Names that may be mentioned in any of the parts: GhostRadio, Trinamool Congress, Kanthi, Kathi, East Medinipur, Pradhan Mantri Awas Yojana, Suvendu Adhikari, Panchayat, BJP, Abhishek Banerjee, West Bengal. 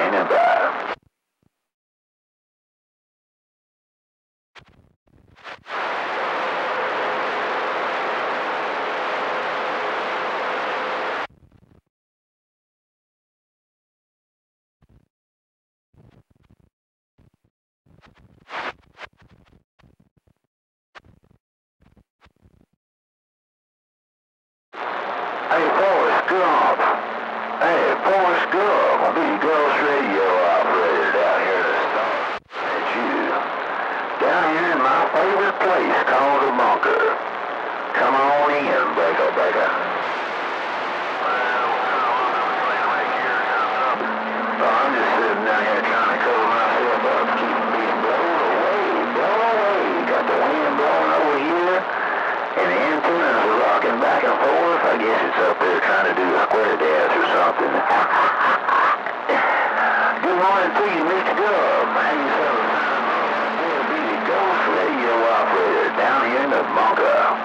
Canada. Hey, Polish girl, the Ghost Radio operator down here to stop. It's you. Down here in my favorite place called the Bunker. Come on in, Baker. Well, I'm right here, comes up. So I'm just sitting down here trying to cool myself up, keeping being blown away. Got the wind blowing over here, and the antennas are rocking back and forth. I guess it's up there trying to do a square dance or something. Good morning to you, Mr. Gubb. How you doing? We'll be the Ghost Radio operator down here in the bunker.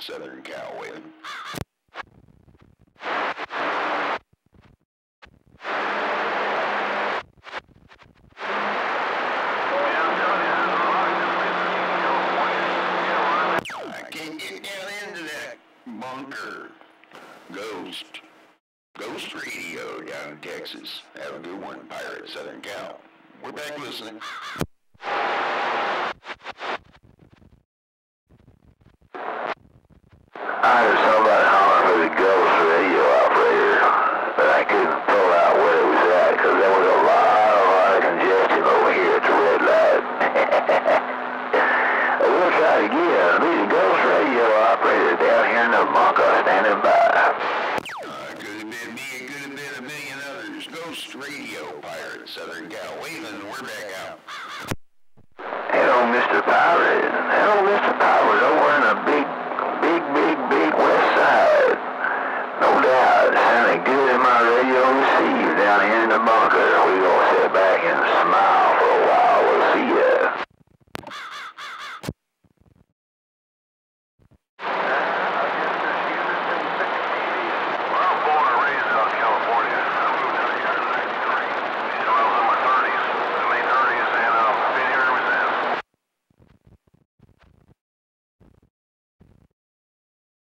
Southern Cal win. I can't get down into that bunker. Ghost Radio down in Texas. Have a good one, Pirate Southern Cal. We're back listening. I heard somebody hollering for the Ghost Radio operator, but I couldn't pull out where it was at, because there was a lot of congestion over here at the red light. We'll try it again. Be the Ghost Radio operator down here in the bunker, standing by. Could have been me, it could have been a million others. Ghost Radio Pirate Southern Cal waving, we're back out.